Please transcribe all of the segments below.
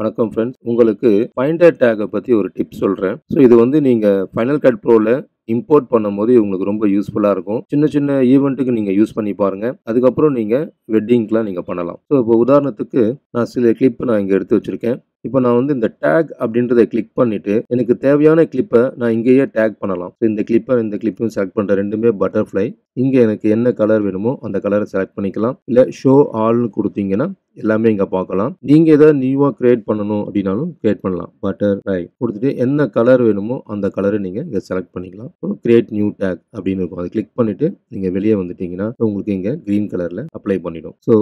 வணக்கம் ஃப்ரெண்ட்ஸ், உங்களுக்கு ஃபைண்டர் டேகை பற்றி ஒரு டிப் சொல்கிறேன். ஸோ இது வந்து நீங்கள் ஃபைனல் கட் ப்ரோவில் இம்போர்ட் பண்ணும்போது உங்களுக்கு ரொம்ப யூஸ்ஃபுல்லாக இருக்கும். சின்ன சின்ன ஈவெண்ட்டுக்கு நீங்கள் யூஸ் பண்ணி பாருங்கள். அதுக்கப்புறம் நீங்கள் வெட்டிங்க்கெலாம் நீங்கள் பண்ணலாம். ஸோ இப்போ உதாரணத்துக்கு நான் சில கிளிப்பு நான் இங்கே எடுத்து வச்சுருக்கேன். இப்போ நான் வந்து இந்த டேக் அப்படின்றத கிளிக் பண்ணிவிட்டு எனக்கு தேவையான கிளிப்பை நான் இங்கேயே டேக் பண்ணலாம். ஸோ இந்த கிளிப்பை இந்த கிளிப்பையும் செலக்ட் பண்ணுற ரெண்டுமே பட்டர்ஃப்ளை. இங்கே எனக்கு என்ன கலர் வேணுமோ அந்த கலரை செலக்ட் பண்ணிக்கலாம். இல்லை ஷோ ஆல்னு கொடுத்தீங்கன்னா எல்லாமே இங்கே பார்க்கலாம். நீங்கள் ஏதாவது நியூவாக கிரியேட் பண்ணணும் அப்படின்னாலும் கிரியேட் பண்ணலாம். பட்டர்ஃப்ளை கொடுத்துட்டு என்ன கலர் வேணுமோ அந்த கலரை நீங்கள் இங்கே செலக்ட் பண்ணிக்கலாம். கிரியேட் நியூ டேக் அப்படின்னு இருக்கும். அதை கிளிக் பண்ணிவிட்டு நீங்கள் வெளியே வந்துட்டீங்கன்னா உங்களுக்கு இங்கே க்ரீன் கலரில் அப்ளை பண்ணிடும். ஸோ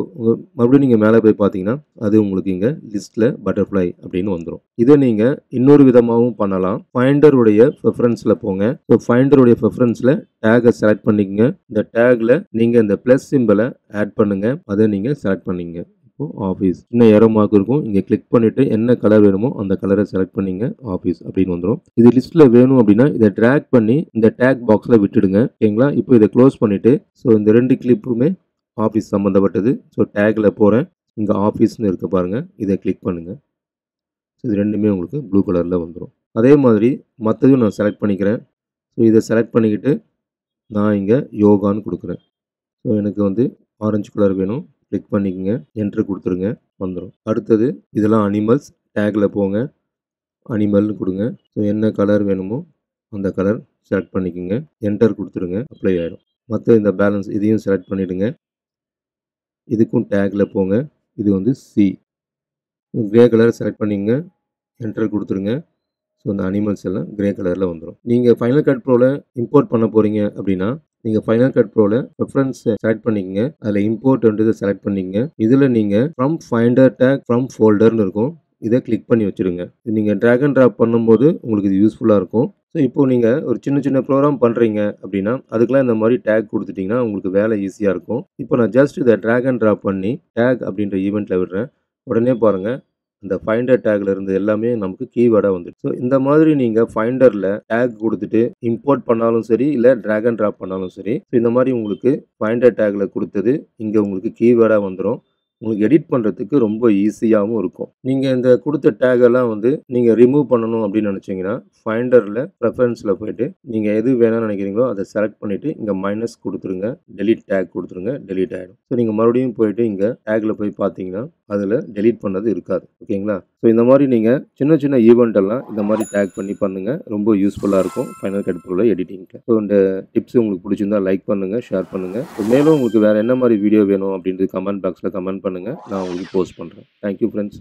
மறுபடியும் நீங்கள் மேலே போய் பார்த்தீங்கன்னா அது உங்களுக்கு இங்கே லிஸ்ட்டில் பட்டர்ஃப்ளை அப்படின்னு வந்துடும். இதை நீங்கள் இன்னொரு விதமாகவும் பண்ணலாம். ஃபைண்டருடைய ப்ரிஃபரன்ஸில் போங்க. ஸோ ஃபைண்டருடைய ப்ரிஃபரன்ஸில் டேகை செலக்ட் பண்ணிக்கங்க. இந்த டேக்கில் நீங்கள் இந்த ப்ளஸ் சிம்பிளை ஆட் பண்ணுங்கள். அதை நீங்கள் செலக்ட் பண்ணிங்க. இப்போது ஆஃபீஸ் சின்ன ஏரோ மார்க் இருக்கும். இங்கே கிளிக் பண்ணிவிட்டு என்ன கலர் வேணுமோ அந்த கலரை செலக்ட் பண்ணிங்க. ஆஃபீஸ் அப்படின்னு வந்துடும். இது லிஸ்ட்டில் வேணும் அப்படின்னா இதை ட்ராக் பண்ணி இந்த டேக் பாக்ஸில் விட்டுடுங்க. ஓகேங்களா? இப்போ இதை க்ளோஸ் பண்ணிவிட்டு ஸோ இந்த ரெண்டு கிளிப்புமே ஆஃபீஸ் சம்மந்தப்பட்டது. ஸோ டேக்கில் போகிறேன். இங்கே ஆஃபீஸ்ன்னு இருக்க பாருங்கள். இதை கிளிக் பண்ணுங்கள். ஸோ இது ரெண்டுமே உங்களுக்கு ப்ளூ கலரில் வந்துடும். அதே மாதிரி மற்றதும் நான் செலக்ட் பண்ணிக்கிறேன். ஸோ இதை செலக்ட் பண்ணிக்கிட்டு நான் இங்கே யோகான்னு கொடுக்குறேன். ஸோ எனக்கு வந்து ஆரஞ்சு கலர் வேணும். கிளிக் பண்ணிக்கங்க. என்ட்ரு கொடுத்துருங்க. வந்துடும். அடுத்தது இதெல்லாம் அனிமல்ஸ். டேக்கில் போங்க. அனிமல்னு கொடுங்க. ஸோ என்ன கலர் வேணுமோ அந்த கலர் செலக்ட் பண்ணிக்கோங்க. என்டர் கொடுத்துருங்க. அப்ளை ஆகிடும். மற்ற இந்த பேலன்ஸ் இதையும் செலக்ட் பண்ணிவிடுங்க. இதுக்கும் டேக்கில் போங்க. இது வந்து சி. கிரே கலர் செலக்ட் பண்ணிக்கங்க. என்டர் கொடுத்துருங்க. ஸோ இந்த அனிமல்ஸ் எல்லாம் கிரே கலரில் வந்துடும். நீங்கள் ஃபைனல் கட் ப்ரோவில் இம்போர்ட் பண்ண போகிறீங்க அப்படின்னா நீங்கள் ஃபைனல் கட் ப்ரோவில் ரெஃபரன்ஸை செலக்ட் பண்ணிக்கங்க. அதில் இம்போர்ட்ன்றதை செலக்ட் பண்ணிக்கங்க. இதில் நீங்கள் ஃப்ரம் ஃபைண்டர் டேக் ஃப்ரம் ஃபோல்டர்னு இருக்கும். இதை கிளிக் பண்ணி வச்சுருங்க. நீங்கள் ட்ராக் அண்ட் ட்ராப் பண்ணும்போது உங்களுக்கு இது யூஸ்ஃபுல்லாக இருக்கும். ஸோ இப்போது நீங்கள் ஒரு சின்ன சின்ன ப்ரோக்ராம் பண்ணுறீங்க அப்படின்னா அதுக்கெலாம் இந்த மாதிரி டேக் கொடுத்துட்டிங்கன்னா உங்களுக்கு வேலை ஈஸியாக இருக்கும். இப்போ நான் ஜஸ்ட் இதை ட்ராக் அண்ட் ட்ராப் பண்ணி டேக் அப்படின்ற ஈவெண்ட்டில் விடுறேன். உடனே பாருங்கள் இந்த ஃபைண்டர் டேக்ல இருந்து எல்லாமே நமக்கு கீவேர்டாக வந்துடுச்சு. ஸோ இந்த மாதிரி நீங்கள் ஃபைண்டரில் டேக் கொடுத்துட்டு இம்போர்ட் பண்ணாலும் சரி, இல்லை ட்ராக் அண்ட் ட்ராப் பண்ணாலும் சரி, ஸோ இந்த மாதிரி உங்களுக்கு ஃபைண்டர் டேக்ல கொடுத்தது இங்கே உங்களுக்கு கீவேர்டாக வந்துடும். உங்களுக்கு எடிட் பண்ணுறதுக்கு ரொம்ப ஈஸியாகவும் இருக்கும். நீங்கள் இந்த கொடுத்த டேகெல்லாம் வந்து நீங்கள் ரிமூவ் பண்ணணும் அப்படின்னு நினச்சிங்கன்னா ஃபைண்டரில் ப்ரெஃபரன்ஸில் போய்ட்டு நீங்கள் எது வேணும்னு நினைக்கிறீங்களோ அதை செலக்ட் பண்ணிவிட்டு இங்கே மைனஸ் கொடுத்துருங்க. டெலிட் டேக் கொடுத்துருங்க. டெலிட் ஆகிடும். ஸோ நீங்கள் மறுபடியும் போய்ட்டு இங்கே டேக்கில் போய் பார்த்தீங்கன்னா அதில் டெலிட் பண்ணது இருக்காது. ஓகேங்களா? ஸோ இந்த மாதிரி நீங்கள் சின்ன சின்ன ஈவெண்ட் எல்லாம் இந்த மாதிரி டேக் பண்ணி பண்ணுங்கள். ரொம்ப யூஸ்ஃபுல்லாக இருக்கும் ஃபைனல் கட் ப்ரோவில் எடிட்டிங்க்கு. ஸோ இந்த டிப்ஸ் உங்களுக்கு பிடிச்சிருந்தா லைக் பண்ணுங்கள், ஷேர் பண்ணுங்கள். மேலும் உங்களுக்கு வேறு என்ன மாதிரி வீடியோ வேணும் அப்படின்றது கமெண்ட் பாக்ஸில் கமெண்ட் பண்ணுங்கள். நான் உங்களுக்கு போஸ்ட் பண்ணுறேன். Thank you friends.